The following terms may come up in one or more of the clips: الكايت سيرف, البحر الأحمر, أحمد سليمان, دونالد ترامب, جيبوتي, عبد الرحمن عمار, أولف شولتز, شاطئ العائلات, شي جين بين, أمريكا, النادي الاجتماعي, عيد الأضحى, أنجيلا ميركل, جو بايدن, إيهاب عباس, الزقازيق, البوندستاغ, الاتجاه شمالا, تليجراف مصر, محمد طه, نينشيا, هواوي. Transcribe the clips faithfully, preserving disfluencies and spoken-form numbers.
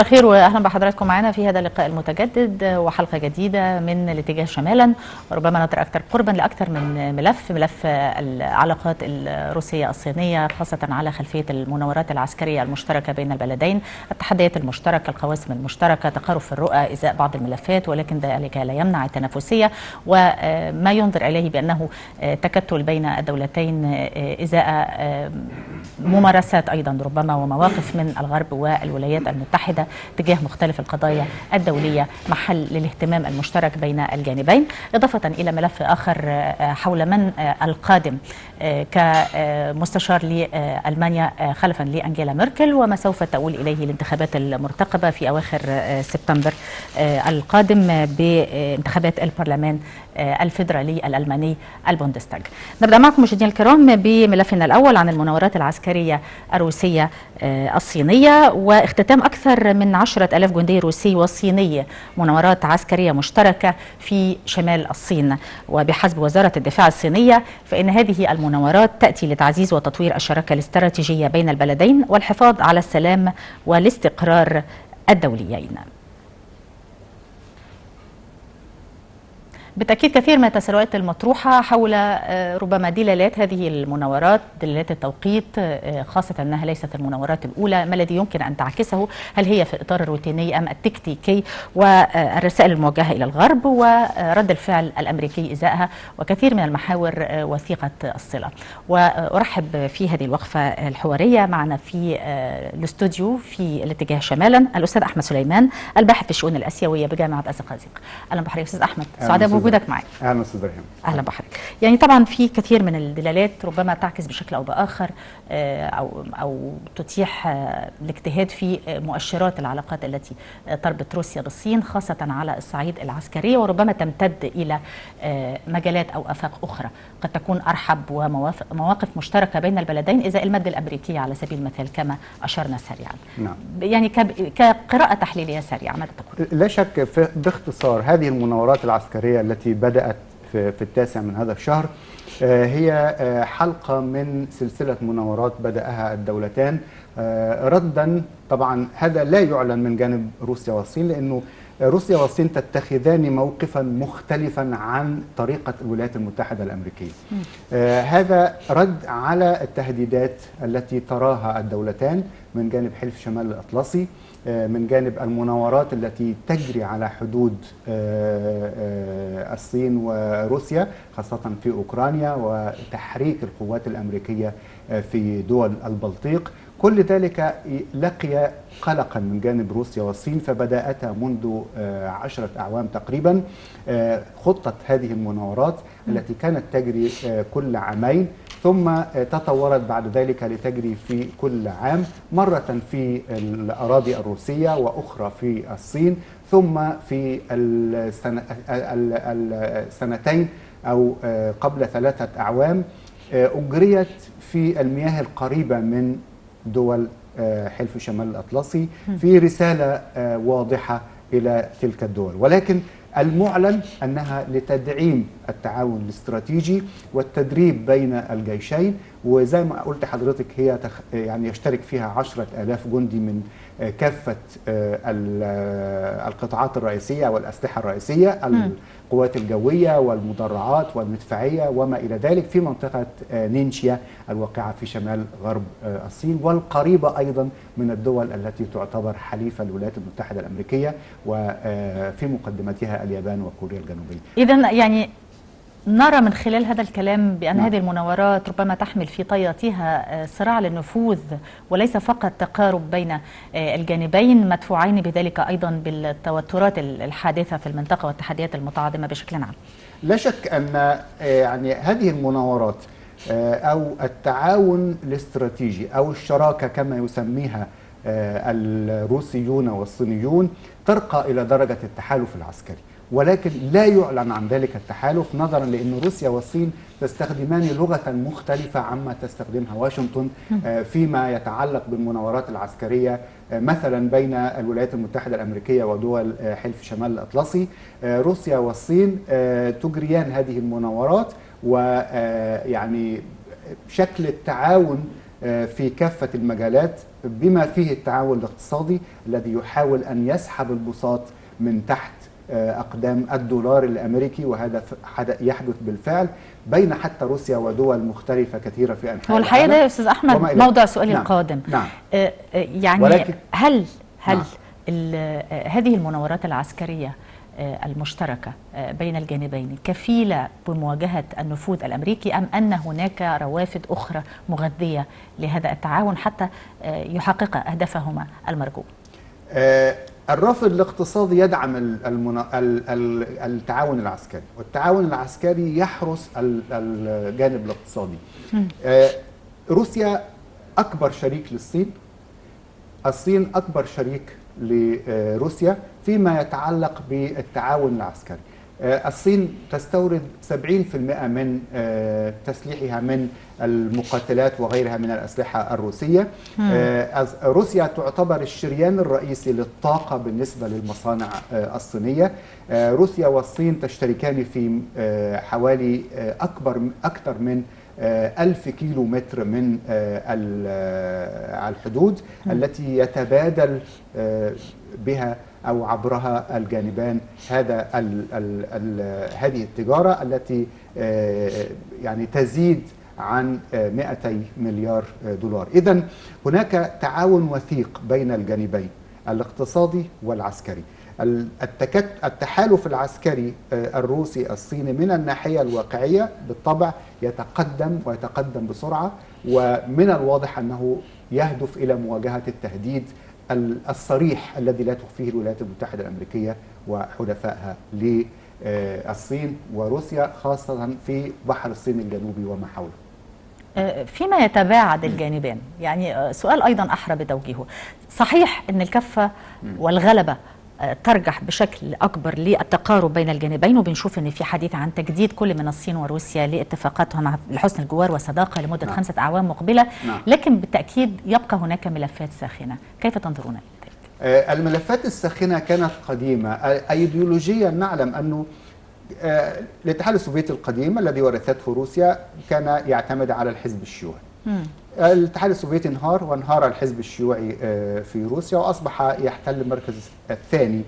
مساء الخير واهلا بحضراتكم معنا في هذا اللقاء المتجدد وحلقه جديده من الاتجاه شمالا، ربما نظر اكثر قربا لاكثر من ملف، ملف العلاقات الروسيه الصينيه خاصه على خلفيه المناورات العسكريه المشتركه بين البلدين، التحديات المشتركه، القواسم المشتركه، تقارب في الرؤى، ازاء بعض الملفات، ولكن ذلك لا يمنع التنافسيه وما ينظر اليه بانه تكتل بين الدولتين ازاء ممارسات ايضا ربما ومواقف من الغرب والولايات المتحدة تجاه مختلف القضايا الدولية، محل للاهتمام المشترك بين الجانبين، إضافة إلى ملف آخر حول من القادم كمستشار لألمانيا خلفا لأنجيلا ميركل وما سوف تؤول إليه الانتخابات المرتقبة في أواخر سبتمبر القادم بانتخابات البرلمان الفيدرالي الألماني البوندستاغ. نبدأ معكم مشاهدينا الكرام بملفنا الأول عن المناورات العسكرية الروسية الصينية واختتام أكثر من عشرة ألاف جندي روسي وصيني مناورات عسكرية مشتركة في شمال الصين، وبحسب وزارة الدفاع الصينية فإن هذه المناورات تأتي لتعزيز وتطوير الشراكة الاستراتيجية بين البلدين والحفاظ على السلام والاستقرار الدوليين. بالتأكيد كثير من التساؤلات المطروحة حول ربما دلالات هذه المناورات، دلالات التوقيت، خاصة أنها ليست المناورات الأولى، ما الذي يمكن أن تعكسه؟ هل هي في إطار الروتيني أم التكتيكي؟ والرسائل الموجهة إلى الغرب ورد الفعل الأمريكي إزاءها، وكثير من المحاور وثيقة الصلة. وأرحب في هذه الوقفة الحوارية معنا في الاستوديو في الاتجاه شمالا الأستاذ أحمد سليمان الباحث في الشؤون الآسيوية بجامعة الزقازيق. أهلا بحضرتك أستاذ أحمد، سعداء بوجودك معي. اهلا استاذ ريهام. اهلا بحضرتك. يعني طبعا في كثير من الدلالات ربما تعكس بشكل او باخر او او تتيح الاجتهاد في مؤشرات العلاقات التي تربط روسيا بالصين خاصه على الصعيد العسكري، وربما تمتد الى مجالات او افاق اخرى قد تكون ارحب ومواقف مشتركه بين البلدين ازاء المد الامريكي على سبيل المثال كما اشرنا سريعا. نعم. يعني كقراءه تحليليه سريعه ماذا تقول؟ لا شك باختصار هذه المناورات العسكريه التي التي بدأت في التاسع من هذا الشهر هي حلقة من سلسلة مناورات بدأها الدولتان ردا. طبعا هذا لا يعلن من جانب روسيا والصين لأنه روسيا والصين تتخذان موقفا مختلفا عن طريقة الولايات المتحدة الأمريكية. هذا رد على التهديدات التي تراها الدولتان من جانب حلف شمال الأطلسي، من جانب المناورات التي تجري على حدود الصين وروسيا خاصة في أوكرانيا وتحريك القوات الأمريكية في دول البلطيق. كل ذلك لقي قلقا من جانب روسيا والصين، فبدأتا منذ عشرة أعوام تقريبا خطة هذه المناورات التي كانت تجري كل عامين ثم تطورت بعد ذلك لتجري في كل عام، مرة في الأراضي الروسية وأخرى في الصين، ثم في السنتين أو قبل ثلاثة أعوام أجريت في المياه القريبة من دول حلف شمال الأطلسي في رسالة واضحة إلى تلك الدول، ولكن المعلن أنها لتدعيم التعاون الاستراتيجي والتدريب بين الجيشين، وزي ما قلت حضرتك هي تخ... يعني يشترك فيها عشرة آلاف جندي من كافة القطاعات الرئيسية والأسلحة الرئيسية، القوات الجوية والمدرعات والمدفعية وما إلى ذلك، في منطقة نينشيا الواقعة في شمال غرب الصين والقريبة أيضا من الدول التي تعتبر حليفة الولايات المتحدة الأمريكية وفي مقدمتها اليابان وكوريا الجنوبية. إذن يعني نرى من خلال هذا الكلام بأن نعم. هذه المناورات ربما تحمل في طياتها صراع للنفوذ وليس فقط تقارب بين الجانبين، مدفوعين بذلك أيضا بالتوترات الحادثة في المنطقة والتحديات المتعاظمة بشكل عام. لا شك أن يعني هذه المناورات أو التعاون الاستراتيجي أو الشراكة كما يسميها الروسيون والصينيون ترقى إلى درجة التحالف العسكري، ولكن لا يعلن عن ذلك التحالف نظرا لأن روسيا والصين تستخدمان لغة مختلفة عما تستخدمها واشنطن فيما يتعلق بالمناورات العسكرية مثلا بين الولايات المتحدة الأمريكية ودول حلف شمال الأطلسي. روسيا والصين تجريان هذه المناورات ويعني شكل التعاون في كافة المجالات بما فيه التعاون الاقتصادي الذي يحاول أن يسحب البساط من تحت أقدام الدولار الأمريكي، وهذا يحدث بالفعل بين حتى روسيا ودول مختلفة كثيرة في أنحاء العالم. والحقيقة ده يا أستاذ أحمد موضوع سؤالي نعم. القادم نعم. يعني ولكن هل هل نعم. هذه المناورات العسكرية المشتركة بين الجانبين كفيلة بمواجهة النفوذ الأمريكي، أم أن هناك روافد أخرى مغذية لهذا التعاون حتى يحقق أهدافهما المرجوة؟ أه الرافد الاقتصادي يدعم التعاون العسكري، والتعاون العسكري يحرس الجانب الاقتصادي. أه روسيا أكبر شريك للصين، الصين أكبر شريك لروسيا فيما يتعلق بالتعاون العسكري. الصين تستورد سبعين بالمئة من تسليحها من المقاتلات وغيرها من الأسلحة الروسية. روسيا تعتبر الشريان الرئيسي للطاقة بالنسبة للمصانع الصينية. روسيا والصين تشتركان في حوالي أكبر أكثر من ألف كيلو متر من الحدود التي يتبادل بها أو عبرها الجانبان هذا ال ال ال هذه التجارة التي يعني تزيد عن مئتي مليار دولار. إذن هناك تعاون وثيق بين الجانبين الاقتصادي والعسكري. التحالف العسكري الروسي الصيني من الناحية الواقعية بالطبع يتقدم ويتقدم بسرعة، ومن الواضح أنه يهدف إلى مواجهة التهديد الصريح الذي لا تخفيه الولايات المتحدة الأمريكية وحلفائها للصين وروسيا، خاصة في بحر الصين الجنوبي وما حوله. فيما يتباعد الجانبان، يعني سؤال أيضا أحرى بتوجيهه، صحيح أن الكفة والغلبة ترجح بشكل أكبر للتقارب بين الجانبين، وبنشوف أن في حديث عن تجديد كل من الصين وروسيا لاتفاقاتهم لحسن الجوار والصداقة لمدة نعم. خمسة أعوام مقبلة، نعم. لكن بالتأكيد يبقى هناك ملفات ساخنة، كيف تنظرون إلى ذلك؟ آه الملفات الساخنة كانت قديمة، آه أيديولوجيا نعلم أنه آه الاتحاد السوفيتي القديم الذي ورثته روسيا كان يعتمد على الحزب الشيوعي. الاتحاد السوفيتي انهار، وانهار الحزب الشيوعي في روسيا، واصبح يحتل المركز الثاني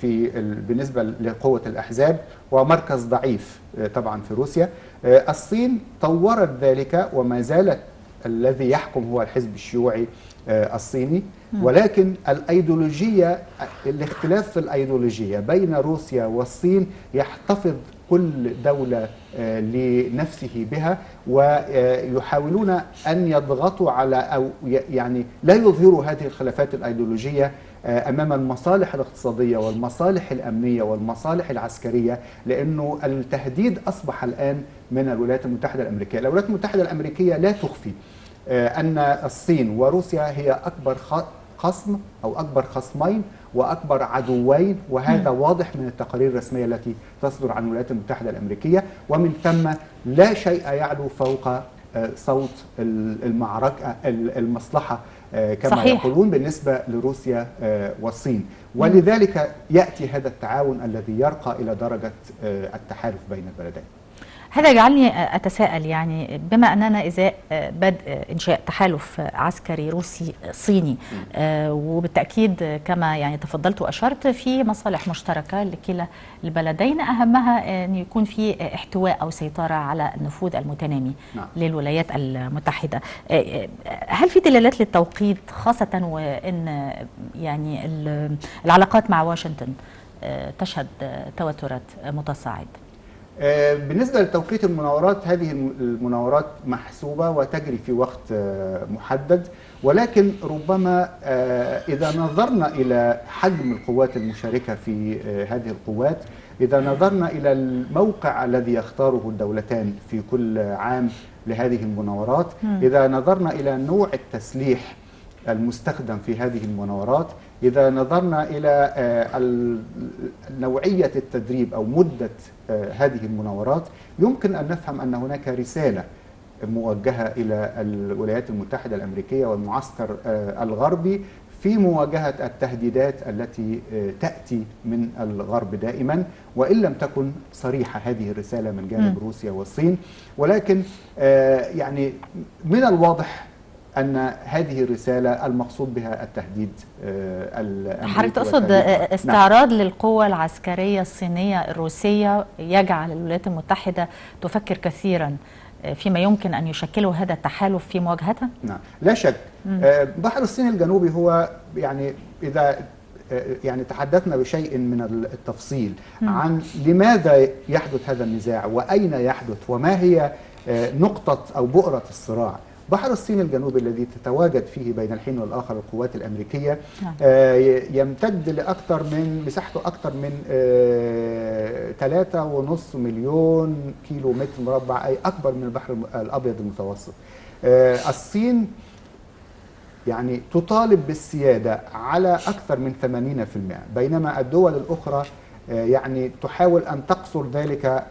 في بالنسبه لقوه الاحزاب، ومركز ضعيف طبعا في روسيا. الصين طورت ذلك، وما زالت الذي يحكم هو الحزب الشيوعي الصيني، ولكن الايديولوجيه الاختلاف في الايديولوجيه بين روسيا والصين يحتفظ كل دولة لنفسه بها، ويحاولون أن يضغطوا على أو يعني لا يظهروا هذه الخلافات الأيديولوجية أمام المصالح الاقتصادية والمصالح الأمنية والمصالح العسكرية، لأنه التهديد أصبح الآن من الولايات المتحدة الأمريكية. الولايات المتحدة الأمريكية لا تخفي أن الصين وروسيا هي أكبر خصم أو أكبر خصمين وأكبر عدوين، وهذا م. واضح من التقارير الرسمية التي تصدر عن الولايات المتحدة الأمريكية، ومن ثم لا شيء يعلو فوق صوت المعركة المصلحة كما صحيح. يقولون بالنسبة لروسيا والصين، ولذلك يأتي هذا التعاون الذي يرقى إلى درجة التحالف بين البلدين. هذا يجعلني أتساءل، يعني بما أننا إزاء بدء إنشاء تحالف عسكري روسي صيني، وبالتأكيد كما يعني تفضلت وأشرت في مصالح مشتركة لكلا البلدين، أهمها أن يكون في احتواء أو سيطرة على النفوذ المتنامي نعم. للولايات المتحدة. هل في دلالات للتوقيت، خاصة وأن يعني العلاقات مع واشنطن تشهد توترات متصاعدة؟ بالنسبة لتوقيت المناورات، هذه المناورات محسوبة وتجري في وقت محدد، ولكن ربما إذا نظرنا إلى حجم القوات المشاركة في هذه القوات، إذا نظرنا إلى الموقع الذي يختاره الدولتان في كل عام لهذه المناورات، إذا نظرنا إلى نوع التسليح المستخدم في هذه المناورات، إذا نظرنا إلى نوعية التدريب أو مدة هذه المناورات، يمكن أن نفهم أن هناك رسالة موجهة إلى الولايات المتحدة الأمريكية والمعسكر الغربي في مواجهة التهديدات التي تأتي من الغرب دائما، وإن لم تكن صريحة هذه الرسالة من جانب م. روسيا والصين، ولكن يعني من الواضح أن هذه الرسالة المقصود بها التهديد الأمريكي. حضرتك تقصد استعراض نعم. للقوة العسكرية الصينية الروسية يجعل الولايات المتحدة تفكر كثيرا فيما يمكن أن يشكله هذا التحالف في مواجهتها؟ نعم لا شك. بحر الصين الجنوبي هو يعني إذا يعني تحدثنا بشيء من التفصيل عن لماذا يحدث هذا النزاع وأين يحدث وما هي نقطة أو بؤرة الصراع. بحر الصين الجنوبي الذي تتواجد فيه بين الحين والآخر القوات الأمريكية يمتد لأكثر من مساحته أكثر من ثلاثة ونصف مليون كيلو متر مربع، أي أكبر من البحر الأبيض المتوسط. الصين يعني تطالب بالسيادة على أكثر من ثمانين بالمئة، بينما الدول الأخرى يعني تحاول أن تقصر ذلك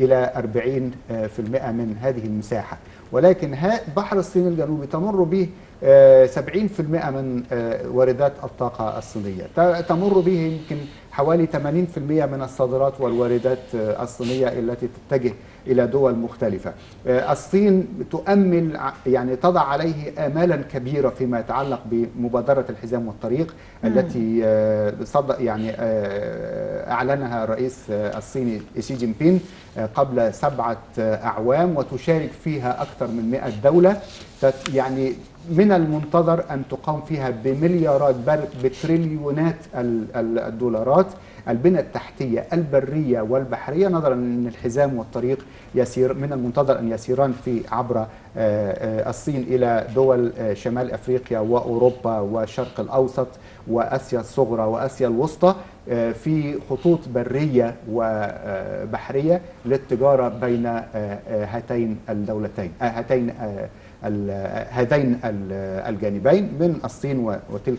إلى أربعين بالمئة من هذه المساحة، ولكن بحر الصين الجنوبي تمر به سبعين بالمئة من واردات الطاقة الصينية، تمر به يمكن حوالي ثمانين بالمئة من الصادرات والواردات الصينية التي تتجه إلى دول مختلفة. الصين تؤمل يعني تضع عليه آمالا كبيرة فيما يتعلق بمبادرة الحزام والطريق التي صدق يعني أعلنها الرئيس الصيني شي جين بين قبل سبعة أعوام، وتشارك فيها أكثر من مئة دولة. يعني من المنتظر أن تقام فيها بمليارات بل بتريليونات الدولارات البنى التحتية البرية والبحرية، نظرا أن الحزام والطريق يسير من المنتظر أن يسيران في عبر الصين إلى دول شمال أفريقيا وأوروبا والشرق الأوسط وأسيا الصغرى وأسيا الوسطى في خطوط برية وبحرية للتجارة بين هاتين الدولتين هاتين هذين الجانبين من الصين وتلك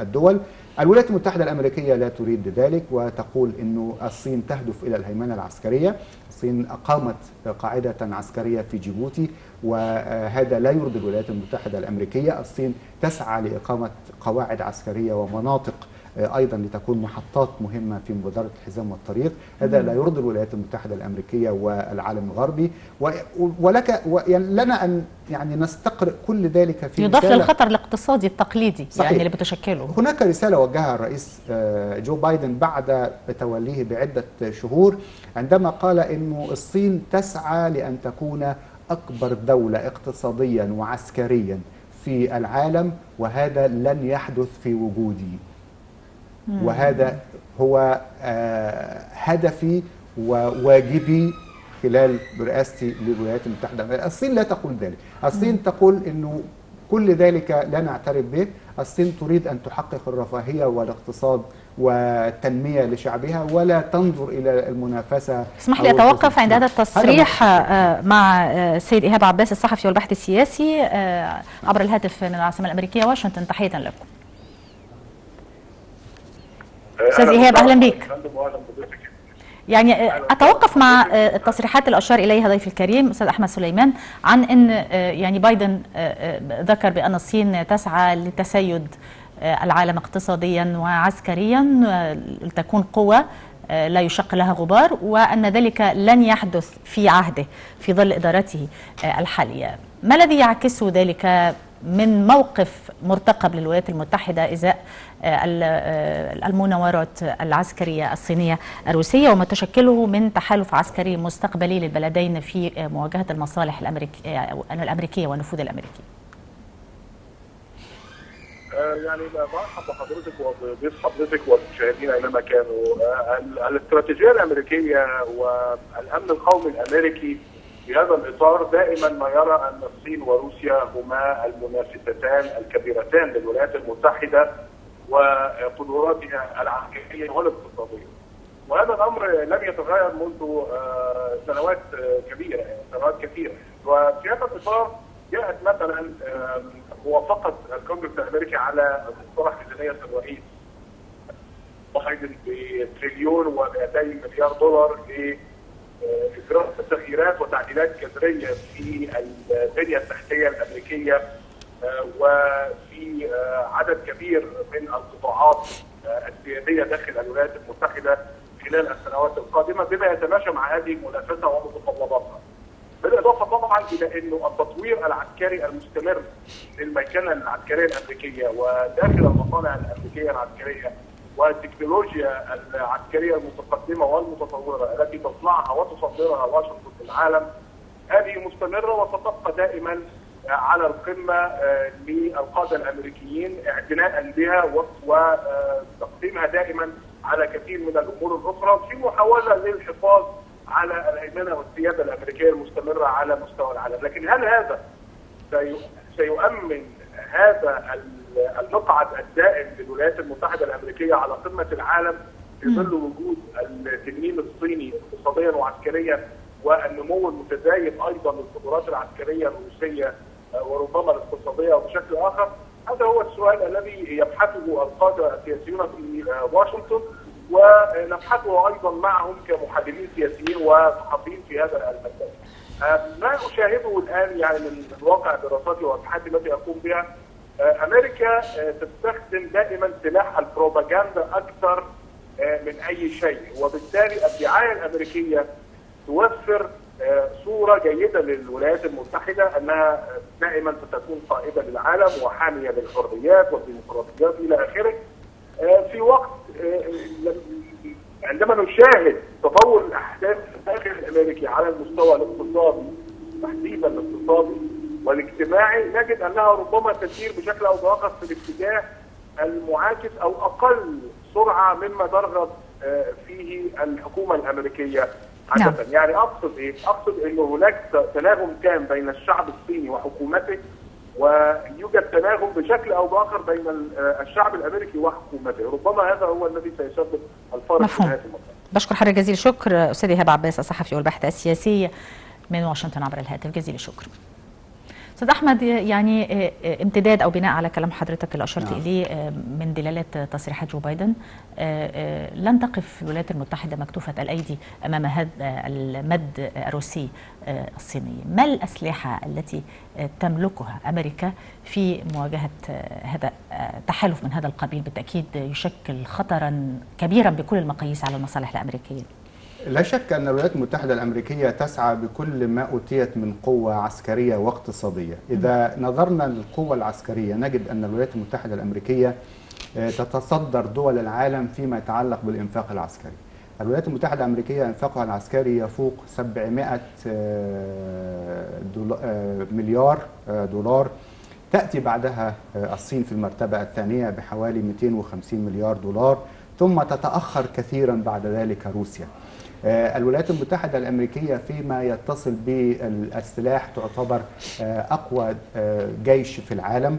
الدول. الولايات المتحدة الأمريكية لا تريد ذلك وتقول أن الصين تهدف إلى الهيمنة العسكرية. الصين أقامت قاعدة عسكرية في جيبوتي وهذا لا يرضي الولايات المتحدة الأمريكية. الصين تسعى لإقامة قواعد عسكرية ومناطق أيضا لتكون محطات مهمة في مبادرة الحزام والطريق، هذا لا يرضي الولايات المتحدة الأمريكية والعالم الغربي. ولك لنا أن يعني نستقرئ كل ذلك في يضاف للخطر الاقتصادي التقليدي صحيح. يعني اللي بتشكله. هناك رسالة وجهها الرئيس جو بايدن بعد توليه بعدة شهور عندما قال إنه الصين تسعى لأن تكون أكبر دولة اقتصاديا وعسكريا في العالم، وهذا لن يحدث في وجودي، وهذا هو هدفي وواجبي خلال رئاستي للولايات المتحدة. الصين لا تقول ذلك، الصين تقول أنه كل ذلك لا نعترف به. الصين تريد أن تحقق الرفاهية والاقتصاد والتنمية لشعبها ولا تنظر إلى المنافسة. اسمح لي أتوقف عند هذا التصريح مع السيد إيهاب عباس الصحفي والباحث السياسي عبر الهاتف من العاصمة الأمريكية واشنطن. تحية لكم أستاذ إيهاب، أهلا بيك. يعني أتوقف مع التصريحات اللي أشار إليها ضيف الكريم أستاذ أحمد سليمان عن أن يعني بايدن ذكر بأن الصين تسعى لتسيد العالم اقتصاديا وعسكريا لتكون قوة لا يشق لها غبار، وأن ذلك لن يحدث في عهده في ظل إدارته الحالية. ما الذي يعكسه ذلك من موقف مرتقب للولايات المتحدة إزاء المناورات العسكرية الصينية الروسية وما تشكله من تحالف عسكري مستقبلي للبلدين في مواجهة المصالح الأمريكية والنفوذ الأمريكي؟ يعني برحب بحضرتك وبضيف حضرتك والمشاهدين أينما كانوا. الاستراتيجية الأمريكية والأمن القومي الأمريكي في هذا الإطار دائما ما يرى أن الصين وروسيا هما المنافستان الكبيرتان للولايات المتحدة وقدراتها العسكرية والاقتصادية، وهذا الأمر لم يتغير منذ سنوات كبيرة سنوات كثيرة. وفي هذا الإطار جاءت مثلا موافقة الكونغرس الأمريكي على مقترح ميزانية الرئيس بايدن بتريليون ومئتي مليار دولار ل إجراء تغييرات وتعديلات جذرية في البنية التحتية الأمريكية وفي عدد كبير من القطاعات السيادية داخل الولايات المتحدة خلال السنوات القادمة بما يتماشى مع هذه المنافسة ومتطلباتها. بدأ بالاضافه طبعا الى انه التطوير العسكري المستمر للميكنه العسكريه الامريكيه وداخل المصانع الامريكيه العسكريه والتكنولوجيا العسكريه المتقدمه والمتطوره التي تصنعها وتصدرها واشنطن للعالم، هذه مستمره وستبقى دائما على القمه للقاده الامريكيين اعتناء بها وتقديمها دائما على كثير من الامور الاخرى في محاوله للحفاظ على الهيمنه والسياده الامريكيه المستمره على مستوى العالم. لكن هل هذا سيؤمن هذا المقعد الدائم للولايات المتحده الامريكيه على قمه العالم في ظل وجود التنميم الصيني اقتصاديا وعسكريا والنمو المتزايد ايضا للقدرات العسكريه الروسيه وربما الاقتصاديه وبشكل اخر؟ هذا هو السؤال الذي يبحثه القاده السياسيون في واشنطن ونبحثه ايضا معهم كمحللين سياسيين وصحفيين في هذا المجال. ما اشاهده الان يعني من واقع دراساتي وابحاثي التي اقوم بها، امريكا تستخدم دائما سلاح البروباغندا اكثر من اي شيء، وبالتالي الدعايه الامريكيه توفر صوره جيده للولايات المتحده انها دائما ستكون قائده للعالم وحاميه للحريات والديمقراطيات الى اخره، في وقت عندما نشاهد تطور الاحداث داخل الامريكي على المستوى الاقتصادي تحديدا الاقتصادي والاجتماعي، نجد انها ربما تسير بشكل او باخر في الاتجاه المعاكس او اقل سرعه مما ترغب فيه الحكومه الامريكيه عادة. يعني اقصد ايه؟ اقصد انه هناك تناغم تام بين الشعب الصيني وحكومته، ويوجد تناغم بشكل او باخر بين الشعب الامريكي وحكومته، ربما هذا هو الذي سيسبب الفارق في هذه المنطقه. بشكر حضرتك جزيل الشكر استاذ ايهاب عباس الصحفي والباحث السياسي من واشنطن عبر الهاتف، جزيل الشكر. استاذ احمد، يعني امتداد او بناء على كلام حضرتك اللي اشرت اليه من دلالات تصريحات جو بايدن، لن تقف الولايات المتحده مكتوفه الايدي امام هذا المد الروسي الصيني، ما الاسلحه التي تملكها امريكا في مواجهه هذا تحالف من هذا القبيل بالتاكيد يشكل خطرا كبيرا بكل المقاييس على المصالح الامريكيه؟ لا شك أن الولايات المتحدة الأمريكية تسعى بكل ما أوتيت من قوة عسكرية واقتصادية. إذا نظرنا للقوة العسكرية نجد أن الولايات المتحدة الأمريكية تتصدر دول العالم فيما يتعلق بالإنفاق العسكري. الولايات المتحدة الأمريكية إنفاقها العسكري يفوق سبعمائة مليار دولار، تأتي بعدها الصين في المرتبة الثانية بحوالي مئتين وخمسين مليار دولار، ثم تتأخر كثيرا بعد ذلك روسيا. الولايات المتحدة الأمريكية فيما يتصل بالسلاح تعتبر أقوى جيش في العالم،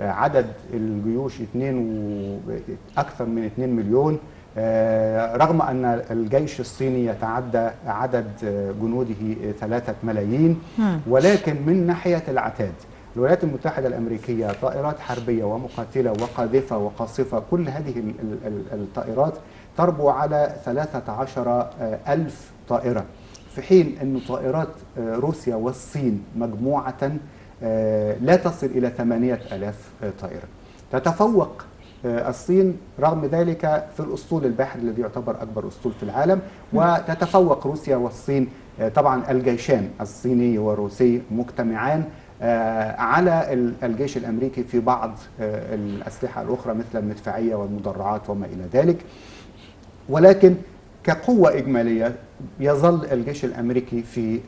عدد الجيوش أكثر من اثنين مليون، رغم أن الجيش الصيني يتعدى عدد جنوده ثلاثة ملايين، ولكن من ناحية العتاد الولايات المتحدة الأمريكية طائرات حربية ومقاتلة وقاذفة وقاصفة، كل هذه الطائرات تربو على ثلاثة عشر ألف طائرة، في حين أن طائرات روسيا والصين مجموعة لا تصل إلى ثمانية آلاف طائرة. تتفوق الصين رغم ذلك في الأسطول البحر الذي يعتبر أكبر أسطول في العالم، وتتفوق روسيا والصين، طبعا الجيشان الصيني والروسي مجتمعان على الجيش الأمريكي في بعض الأسلحة الأخرى مثل المدفعية والمدرعات وما إلى ذلك، ولكن كقوة إجمالية يظل الجيش الأمريكي في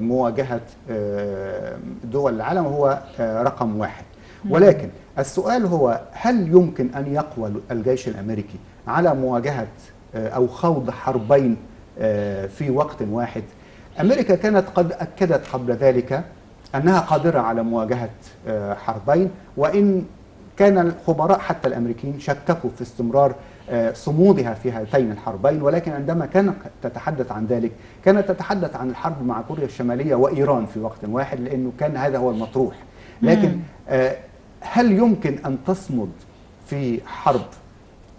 مواجهة دول العالم هو رقم واحد. ولكن السؤال هو هل يمكن أن يقوى الجيش الأمريكي على مواجهة أو خوض حربين في وقت واحد؟ أمريكا كانت قد أكدت قبل ذلك أنها قادرة على مواجهة حربين، وإن كان الخبراء حتى الأمريكيين شككوا في استمرار صمودها في هاتين الحربين، ولكن عندما كانت تتحدث عن ذلك كانت تتحدث عن الحرب مع كوريا الشمالية وإيران في وقت واحد لأنه كان هذا هو المطروح. لكن هل يمكن أن تصمد في حرب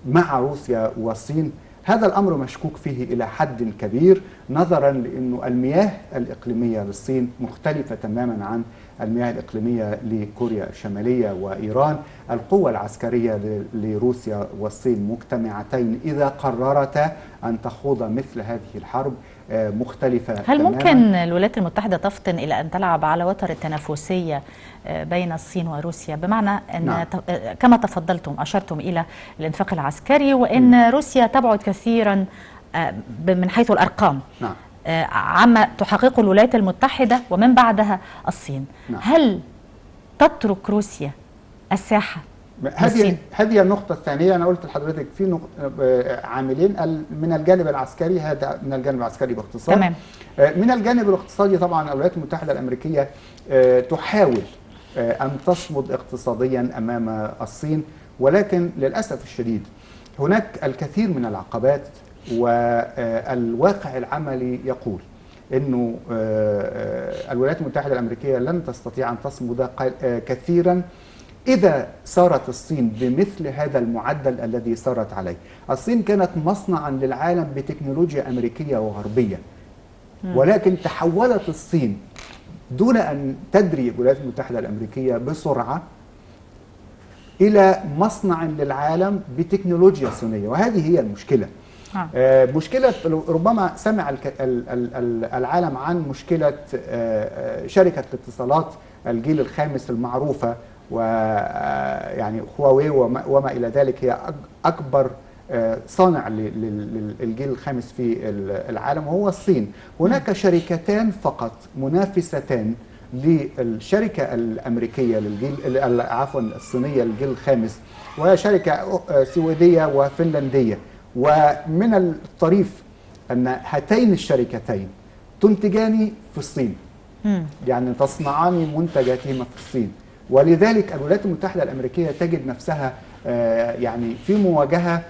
مع روسيا والصين؟ هذا الأمر مشكوك فيه إلى حد كبير، نظرا لأنه المياه الإقليمية للصين مختلفة تماما عن المياه الإقليمية لكوريا الشمالية وإيران، القوة العسكرية لروسيا والصين مجتمعتين إذا قررتا أن تخوض مثل هذه الحرب مختلفة هل تماماً. ممكن الولايات المتحدة تفطن إلى أن تلعب على وتر التنافسية بين الصين وروسيا، بمعنى أن نعم. كما تفضلتم أشرتم إلى الانفاق العسكري وأن م. روسيا تبعد كثيرا من حيث الأرقام نعم. عما تحققه الولايات المتحدة ومن بعدها الصين نعم. هل تترك روسيا الساحة؟ هذه هذه النقطة الثانية. أنا قلت لحضرتك في عاملين، من الجانب العسكري، هذا من الجانب العسكري باختصار. تمام. من الجانب الاقتصادي طبعا الولايات المتحدة الأمريكية تحاول أن تصمد اقتصاديا أمام الصين، ولكن للأسف الشديد هناك الكثير من العقبات، والواقع العملي يقول أنه الولايات المتحدة الأمريكية لن تستطيع أن تصمد كثيرا إذا سارت الصين بمثل هذا المعدل الذي سارت عليه. الصين كانت مصنعا للعالم بتكنولوجيا أمريكية وغربية، ولكن تحولت الصين دون أن تدري الولايات المتحدة الأمريكية بسرعة إلى مصنع للعالم بتكنولوجيا صينية، وهذه هي المشكلة. آه. مشكلة ربما سمع العالم عن مشكلة شركة الاتصالات الجيل الخامس المعروفة، ويعني هواوي وما, وما إلى ذلك، هي أكبر صانع للجيل الخامس في العالم وهو الصين. هناك شركتان فقط منافستان للشركة الأمريكية للجيل عفوا الصينية للجيل الخامس، وهي شركة سويدية وفنلندية. ومن الطريف أن هاتين الشركتين تنتجان في الصين، يعني تصنعان منتجاتهما في الصين، ولذلك الولايات المتحدة الأمريكية تجد نفسها يعني في مواجهة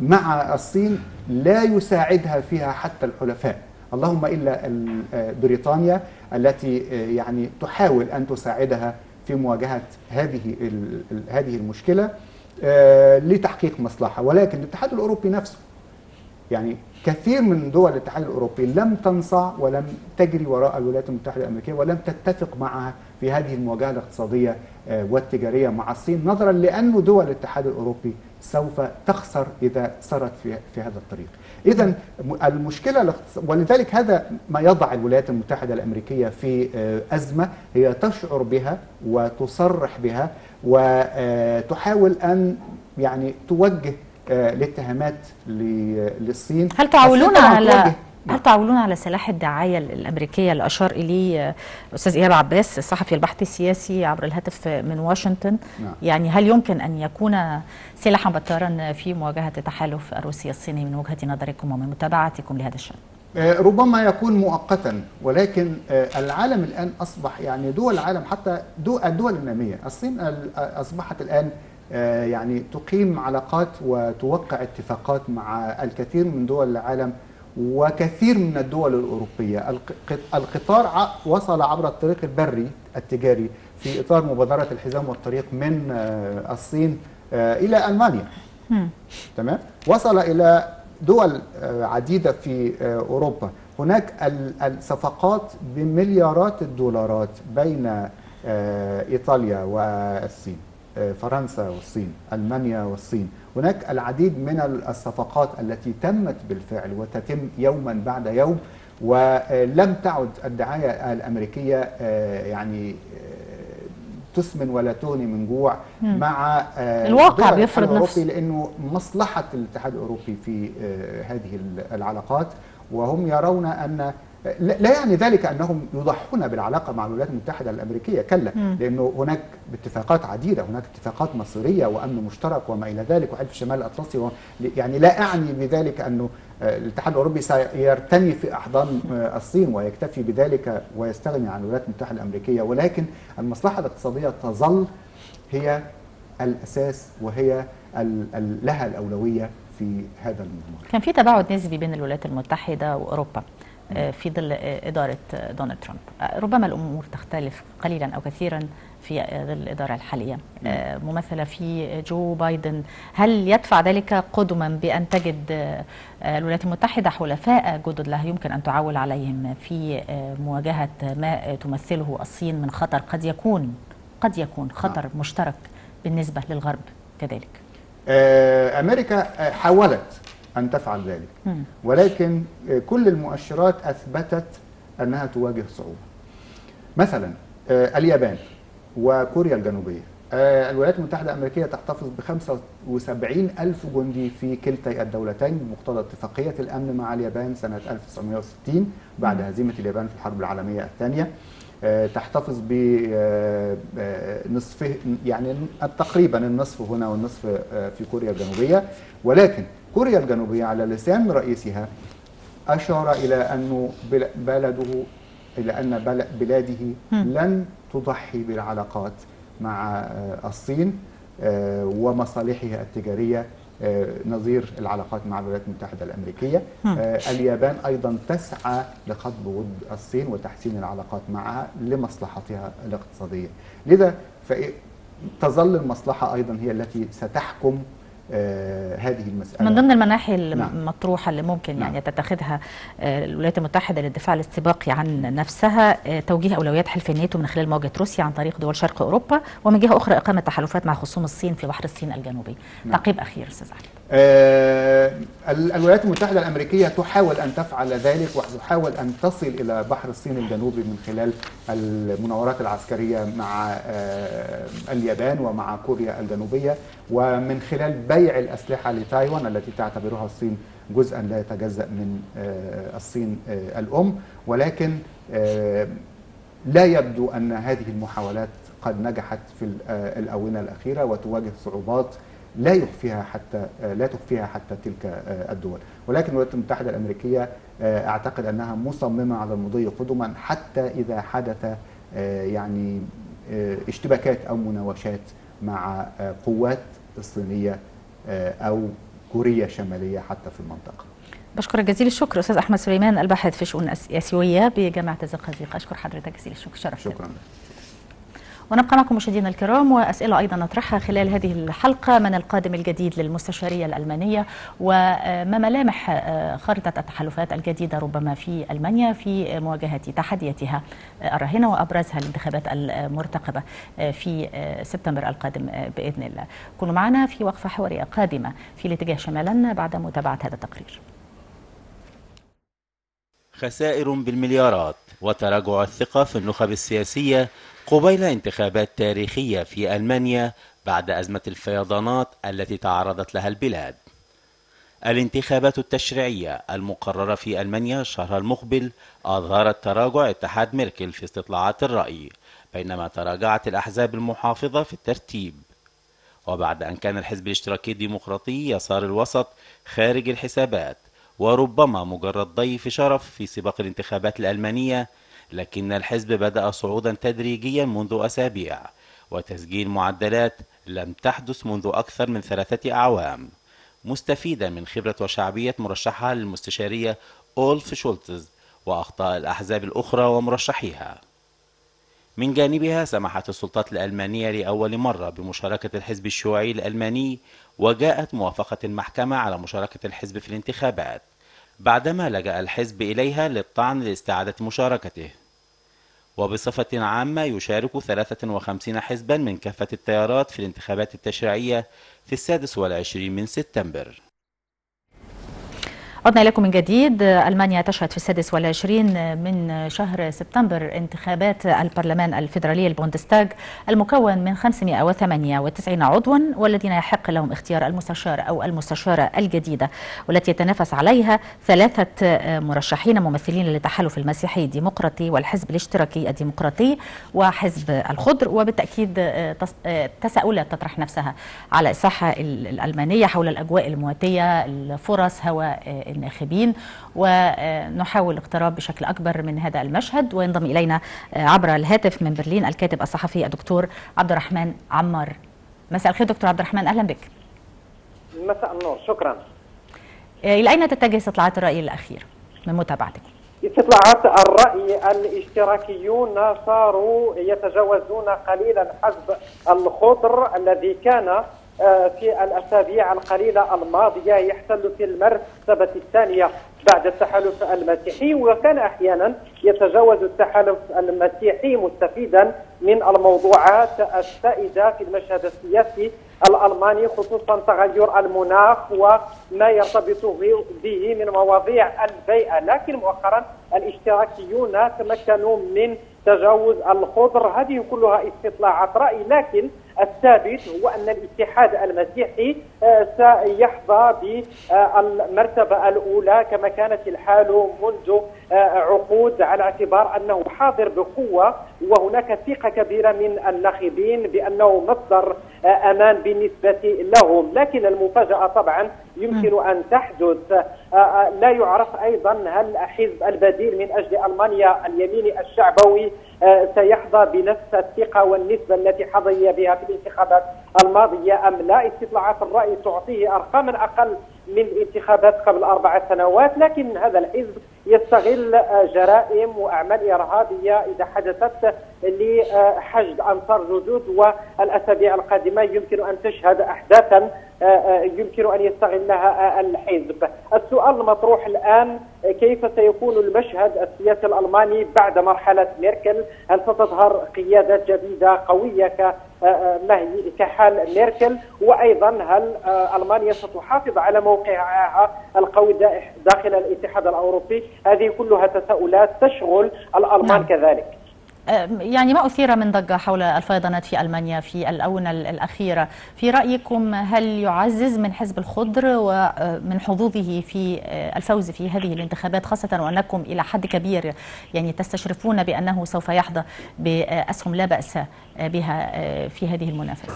مع الصين لا يساعدها فيها حتى الحلفاء، اللهم إلا بريطانيا التي يعني تحاول أن تساعدها في مواجهة هذه هذه المشكلة لتحقيق مصلحة. ولكن الاتحاد الأوروبي نفسه، يعني كثير من دول الاتحاد الأوروبي لم تنصاع ولم تجري وراء الولايات المتحدة الأمريكية ولم تتفق معها في هذه المواجهة الاقتصادية والتجارية مع الصين، نظرا لأن دول الاتحاد الأوروبي سوف تخسر إذا سرت في في هذا الطريق. إذن المشكلة، ولذلك هذا ما يضع الولايات المتحدة الأمريكية في أزمة هي تشعر بها وتصرح بها، وتحاول أن يعني توجه الاتهامات للصين. هل تعولون على هل تعولون على سلاح الدعاية الأمريكية اللي أشار إليه أستاذ إيهاب عباس الصحفي البحث السياسي عبر الهاتف من واشنطن؟ نعم. يعني هل يمكن أن يكون سلاحا بطارا في مواجهة التحالف الروسي الصيني من وجهة نظركم ومن متابعتكم لهذا الشأن؟ ربما يكون مؤقتا، ولكن العالم الآن أصبح، يعني دول العالم حتى الدول النامية، الصين أصبحت الآن يعني تقيم علاقات وتوقع اتفاقات مع الكثير من دول العالم وكثير من الدول الأوروبية. القطار وصل عبر الطريق البري التجاري في إطار مبادرة الحزام والطريق من الصين إلى ألمانيا، تمام؟ وصل إلى دول عديدة في أوروبا. هناك الصفقات بمليارات الدولارات بين إيطاليا والصين، فرنسا والصين، ألمانيا والصين. هناك العديد من الصفقات التي تمت بالفعل وتتم يوما بعد يوم، ولم تعد الدعاية الأمريكية يعني تسمن ولا تغني من جوع مع الواقع بيفرض نفسه، لأنه مصلحة الاتحاد الأوروبي في هذه العلاقات، وهم يرون أن لا يعني ذلك أنهم يضحون بالعلاقة مع الولايات المتحدة الأمريكية، كلا، لأنه هناك اتفاقات عديدة، هناك اتفاقات مصيرية وأمن مشترك وما إلى ذلك وحلف الشمال الأطلسي و... يعني لا أعني بذلك أنه الاتحاد الأوروبي سيرتمي في أحضان الصين ويكتفي بذلك ويستغني عن الولايات المتحدة الأمريكية، ولكن المصلحة الاقتصادية تظل هي الأساس وهي لها الأولوية في هذا المضمار. كان في تباعد نسبي بين الولايات المتحدة وأوروبا في ظل إدارة دونالد ترامب. ربما الأمور تختلف قليلا أو كثيرا في ظل الإدارة الحالية ممثلة في جو بايدن. هل يدفع ذلك قدما بأن تجد الولايات المتحدة حلفاء جدد لها يمكن أن تعول عليهم في مواجهة ما تمثله الصين من خطر قد يكون قد يكون خطر مشترك بالنسبة للغرب كذلك؟ أمريكا حاولت أن تفعل ذلك، ولكن كل المؤشرات أثبتت أنها تواجه صعوبة. مثلا اليابان وكوريا الجنوبية، الولايات المتحدة الأمريكية تحتفظ ب خمسة وسبعين ألف جندي في كلتا الدولتين بمقتضى اتفاقية الأمن مع اليابان سنة ألف وتسعمئة وستين بعد هزيمة اليابان في الحرب العالمية الثانية. تحتفظ بنصفه، يعني تقريبا النصف هنا والنصف في كوريا الجنوبية. ولكن كوريا الجنوبية على لسان رئيسها أشار إلى أنه بلده إلى أن بلاده لن تضحي بالعلاقات مع الصين ومصالحها التجارية نظير العلاقات مع الولايات المتحدة الأمريكية. اليابان أيضا تسعى لخفض وجود الصين وتحسين العلاقات معها لمصلحتها الاقتصادية، لذا تظل المصلحة أيضا هي التي ستحكم آه هذه المسألة. من ضمن المناحي المطروحة نعم. اللي ممكن نعم. يعني تتخذها الولايات المتحدة للدفاع الاستباقي عن نفسها توجيه أولويات حلف الناتو من خلال مواجهة روسيا عن طريق دول شرق أوروبا، ومن جهة أخرى إقامة تحالفات مع خصوم الصين في بحر الصين الجنوبي. نعم. تعقيب أخير أستاذ أحمد. آه الولايات المتحدة الأمريكية تحاول أن تفعل ذلك وتحاول أن تصل إلى بحر الصين الجنوبي من خلال المناورات العسكرية مع آه اليابان ومع كوريا الجنوبية، ومن خلال بيع الأسلحة لتايوان التي تعتبرها الصين جزءا لا يتجزأ من الصين الأم. ولكن لا يبدو أن هذه المحاولات قد نجحت في الآونة الأخيرة وتواجه صعوبات لا يخفيها حتى لا تخفيها حتى تلك الدول. ولكن الولايات المتحدة الأمريكية أعتقد أنها مصممة على المضي قدما حتى إذا حدث يعني اشتباكات أو مناوشات مع قوات الصينية أو كوريا الشمالية حتى في المنطقة. بشكرك جزيل الشكر أستاذ أحمد سليمان الباحث في شؤون آسيوية بجامعة الزقازيق. أشكر حضرتك جزيل الشكر، شرفت. شكرا. ونبقى معكم مشاهدينا الكرام وأسئلة أيضا نطرحها خلال هذه الحلقة. من القادم الجديد للمستشارية الألمانية، وما ملامح خارطة التحالفات الجديدة ربما في ألمانيا في مواجهة تحدياتها الراهنة وأبرزها الانتخابات المرتقبة في سبتمبر القادم بإذن الله؟ كونوا معنا في وقفة حوارية قادمة في الاتجاه شمالا بعد متابعة هذا التقرير. خسائر بالمليارات وتراجع الثقة في النخب السياسية قبيل انتخابات تاريخية في ألمانيا بعد أزمة الفيضانات التي تعرضت لها البلاد. الانتخابات التشريعية المقررة في ألمانيا الشهر المقبل أظهرت تراجع اتحاد ميركل في استطلاعات الرأي، بينما تراجعت الأحزاب المحافظة في الترتيب. وبعد أن كان الحزب الاشتراكي الديمقراطي يسار الوسط خارج الحسابات وربما مجرد ضيف شرف في سباق الانتخابات الألمانية، لكن الحزب بدأ صعودا تدريجيا منذ أسابيع وتسجيل معدلات لم تحدث منذ أكثر من ثلاثة أعوام، مستفيدا من خبرة وشعبية مرشحها للمستشارية أولف شولتز وأخطاء الأحزاب الأخرى ومرشحيها. من جانبها سمحت السلطات الألمانية لأول مرة بمشاركة الحزب الشيوعي الألماني، وجاءت موافقة المحكمة على مشاركة الحزب في الانتخابات بعدما لجأ الحزب إليها للطعن لاستعادة مشاركته. وبصفة عامة يشارك ثلاثة وخمسين حزبا من كافة التيارات في الانتخابات التشريعية في السادس والعشرين من سبتمبر. عدنا إليكم من جديد. ألمانيا تشهد في السادس والعشرين من شهر سبتمبر انتخابات البرلمان الفيدرالي البوندستاغ المكون من خمسمئة وثمانية وتسعين عضوا، والذين يحق لهم اختيار المستشار أو المستشارة الجديدة، والتي يتنافس عليها ثلاثة مرشحين ممثلين للتحالف المسيحي الديمقراطي والحزب الاشتراكي الديمقراطي وحزب الخضر. وبالتأكيد تساؤلات تطرح نفسها على الساحة الألمانية حول الأجواء المواتية، الفرص، هواء الناخبين، ونحاول اقتراب بشكل أكبر من هذا المشهد. وينضم إلينا عبر الهاتف من برلين الكاتب الصحفي الدكتور عبد الرحمن عمار. مساء الخير دكتور عبد الرحمن، أهلا بك. مساء النور، شكرا. إلى أين تتجه استطلاعات الرأي الأخيرة من متابعتكم؟ استطلاعات الرأي الاشتراكيون صاروا يتجاوزون قليلا حجب الخضر الذي كان في الأسابيع القليلة الماضية يحتل في المرتبة الثانية بعد التحالف المسيحي، وكان أحيانا يتجاوز التحالف المسيحي مستفيدا من الموضوعات السائدة في المشهد السياسي الألماني، خصوصا تغير المناخ وما يرتبط به من مواضيع البيئة. لكن مؤخرا الاشتراكيون تمكنوا من تجاوز الخضر. هذه كلها استطلاعات رأي، لكن الثابت هو أن الاتحاد المسيحي سيحظى بالمرتبة الأولى كما كانت الحال منذ عقود، على اعتبار أنه حاضر بقوة وهناك ثقة كبيرة من الناخبين بأنه مصدر أمان بالنسبة لهم. لكن المفاجأة طبعا يمكن أن تحدث. لا يعرف أيضا هل حزب البديل من أجل ألمانيا اليميني الشعبوي سيحظى بنفس الثقة والنسبة التي حظي بها في الانتخابات الماضية أم لا. استطلاعات الرأي تعطيه أرقاما أقل من الانتخابات قبل أربع سنوات، لكن هذا الحزب يستغل جرائم وأعمال إرهابية إذا حدثت لحشد أنصار جدد، والأسابيع القادمة يمكن أن تشهد أحداثا يمكن أن يستغلها الحزب. السؤال المطروح الآن كيف سيكون المشهد السياسي الألماني بعد مرحلة ميركل؟ هل ستظهر قيادة جديدة قوية ك كحال ميركل؟ وأيضا هل ألمانيا ستحافظ على موقعها القوي داخل الاتحاد الأوروبي؟ هذه كلها تساؤلات تشغل الألمان. كذلك يعني ما أثير من ضجة حول الفيضانات في ألمانيا في الآونة الأخيرة، في رأيكم هل يعزز من حزب الخضر ومن حظوظه في الفوز في هذه الانتخابات، خاصة وأنكم إلى حد كبير يعني تستشرفون بأنه سوف يحظى بأسهم لا بأس بها في هذه المنافسة؟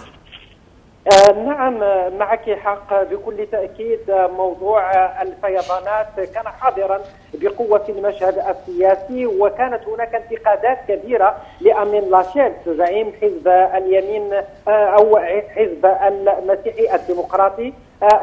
آه نعم، معك حق بكل تأكيد. موضوع الفيضانات كان حاضرا بقوة في المشهد السياسي، وكانت هناك انتقادات كبيرة لأمين لاشيلت زعيم حزب اليمين أو حزب المسيحي الديمقراطي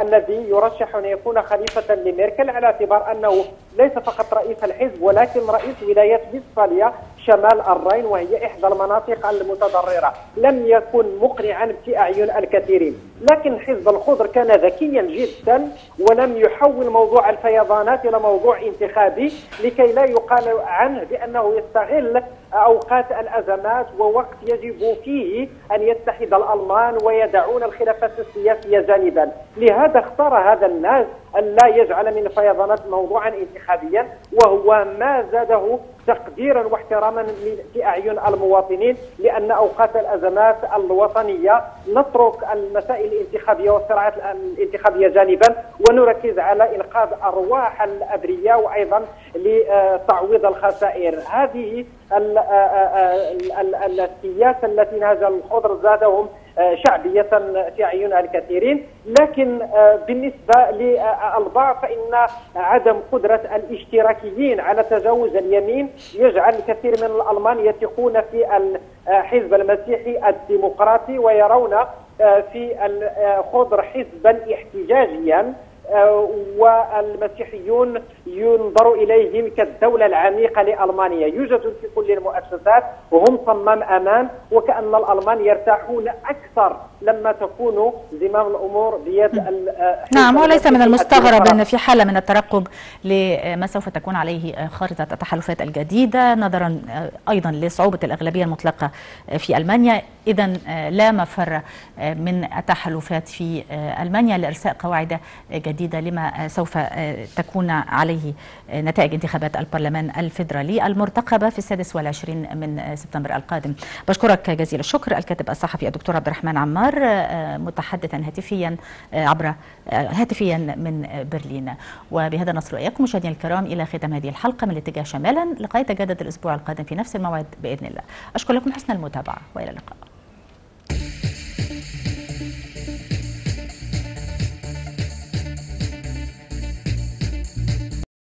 الذي يرشح أن يكون خليفة لميركل، على اعتبار أنه ليس فقط رئيس الحزب ولكن رئيس ولاية ويستفاليا شمال الراين، وهي إحدى المناطق المتضررة. لم يكن مقنعا في أعين الكثيرين، لكن حزب الخضر كان ذكيا جدا ولم يحول موضوع الفيضانات إلى موضوع انتخابي لكي لا يقال عنه بأنه يستغل أوقات الأزمات ووقت يجب فيه أن يتحد الألمان ويدعون الخلافات السياسية جانبا. لهذا اختار هذا الناس أن لا يجعل من الفيضانات موضوعا انتخابيا، وهو ما زاده تقديرا واحتراما في أعين المواطنين، لأن أوقات الأزمات الوطنية نترك المسائل الانتخابية والصراعات الانتخابية جانبا ونركز على إنقاذ أرواح الأبرياء وأيضا لتعويض الخسائر. هذه السياسة التي نهجها الخضر زادهم شعبية في أعين الكثيرين، لكن بالنسبة للبعض فإن عدم قدرة الاشتراكيين على تجاوز اليمين يجعل الكثير من الألمان يثقون في الحزب المسيحي الديمقراطي ويرون في الخضر حزبا احتجاجيا، والمسيحيون ينظر إليهم كالدولة العميقة لألمانيا. يوجد في كل المؤسسات وهم صمام أمان، وكأن الألمان يرتاحون أكثر لما تكون زمام الأمور بيد. نعم، وليس من المستغرب أن في حالة من الترقب لما سوف تكون عليه خارطة التحالفات الجديدة، نظرا أيضا لصعوبة الأغلبية المطلقة في ألمانيا، إذا لا مفر من التحالفات في ألمانيا لإرساء قواعد جديدة لما سوف تكون عليه نتائج انتخابات البرلمان الفيدرالي المرتقبة في السادس والعشرين من سبتمبر القادم. بشكرك جزيل الشكر الكاتب الصحفي الدكتور عبد الرحمن عمار، متحدثا هاتفيا عبر هاتفيا من برلين. وبهذا نصل إياكم مشاهدينا الكرام إلى ختام هذه الحلقة من الاتجاه شمالا، لقاء يتجدد الأسبوع القادم في نفس الموعد بإذن الله. أشكر لكم حسن المتابعة وإلى اللقاء.